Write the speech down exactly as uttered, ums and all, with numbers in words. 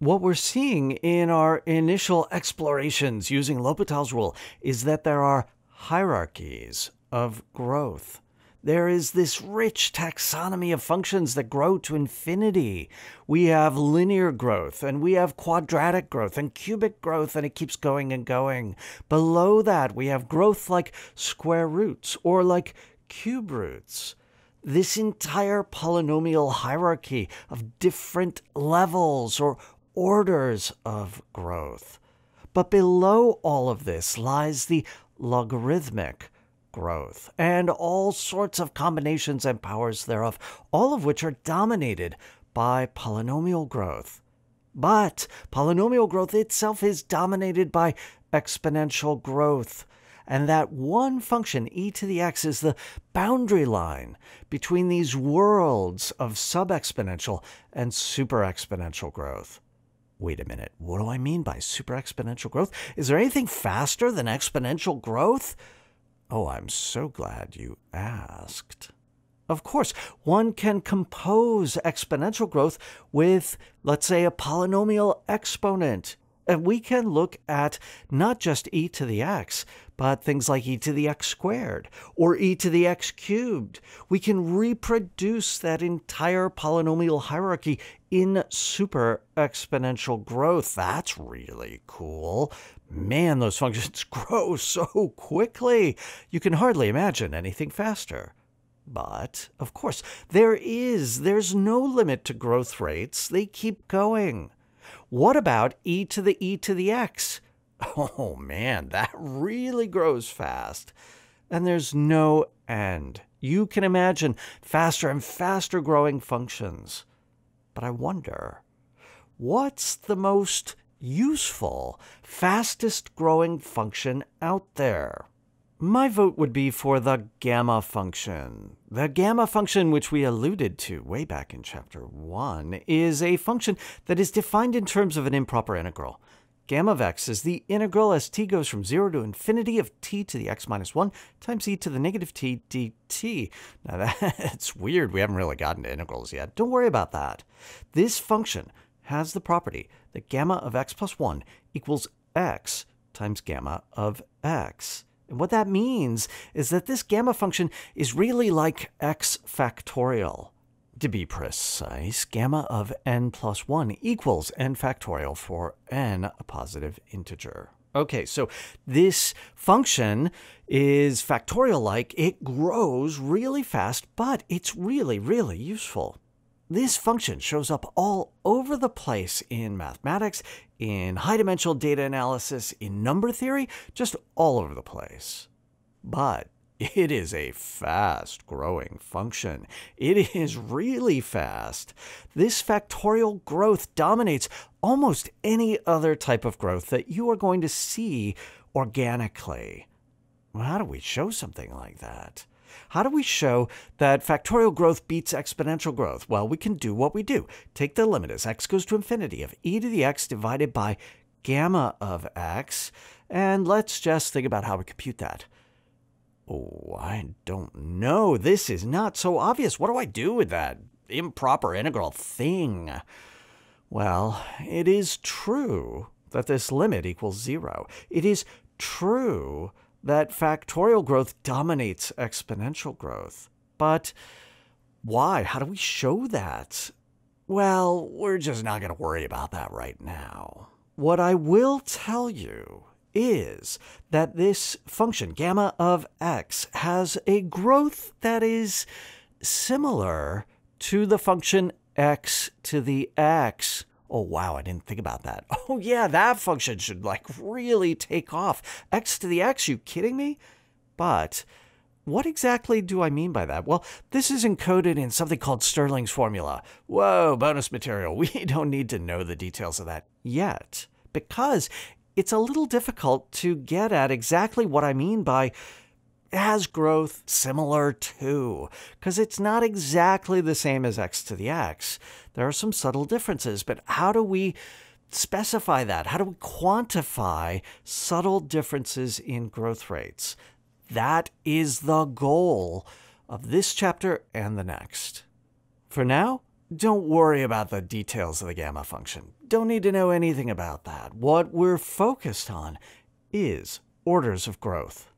What we're seeing in our initial explorations using L'Hôpital's rule is that there are hierarchies of growth. There is this rich taxonomy of functions that grow to infinity. We have linear growth, and we have quadratic growth, and cubic growth, and it keeps going and going. Below that, we have growth like square roots or like cube roots. This entire polynomial hierarchy of different levels or orders of growth. But below all of this lies the logarithmic growth and all sorts of combinations and powers thereof, all of which are dominated by polynomial growth. But polynomial growth itself is dominated by exponential growth, and that one function, e to the x, is the boundary line between these worlds of subexponential and superexponential growth. Wait a minute, what do I mean by superexponential growth? Is there anything faster than exponential growth? Oh, I'm so glad you asked. Of course, one can compose exponential growth with, let's say, a polynomial exponent. And we can look at not just e to the x, but things like e to the x squared or e to the x cubed. We can reproduce that entire polynomial hierarchy in superexponential growth. That's really cool. Man, those functions grow so quickly. You can hardly imagine anything faster. But, of course, there is. There's no limit to growth rates. They keep going. What about e to the e to the x? Oh, man, that really grows fast. And there's no end. You can imagine faster and faster growing functions. But I wonder, what's the most useful, fastest growing function out there? My vote would be for the gamma function. The gamma function, which we alluded to way back in chapter one, is a function that is defined in terms of an improper integral. Gamma of x is the integral as t goes from zero to infinity of t to the x minus one times e to the negative t dt. Now that's weird. We haven't really gotten to integrals yet. Don't worry about that. This function has the property that gamma of x plus one equals x times gamma of x. And what that means is that this gamma function is really like x factorial. To be precise, gamma of n plus one equals n factorial for n, a positive integer. Okay, so this function is factorial-like. It grows really fast, but it's really, really useful. This function shows up all over the place in mathematics, in high-dimensional data analysis, in number theory, just all over the place. But it is a fast-growing function. It is really fast. This factorial growth dominates almost any other type of growth that you are going to see organically. Well, how do we show something like that? How do we show that factorial growth beats exponential growth? Well, we can do what we do. Take the limit as x goes to infinity of e to the x divided by gamma of x, and let's just think about how we compute that. Oh, I don't know. This is not so obvious. What do I do with that improper integral thing? Well, it is true that this limit equals zero. It is true that factorial growth dominates exponential growth. But why? How do we show that? Well, we're just not going to worry about that right now. What I will tell you is that this function, gamma of x, has a growth that is similar to the function x to the x. Oh, wow, I didn't think about that. Oh, yeah, that function should, like, really take off. X to the x, you kidding me? But what exactly do I mean by that? Well, this is encoded in something called Stirling's formula. Whoa, bonus material. We don't need to know the details of that yet, because it's a little difficult to get at exactly what I mean by has growth similar to, because it's not exactly the same as x to the x. There are some subtle differences, but how do we specify that? How do we quantify subtle differences in growth rates? That is the goal of this chapter and the next. For now, Don't worry about the details of the gamma function. Don't need to know anything about that. What we're focused on is orders of growth.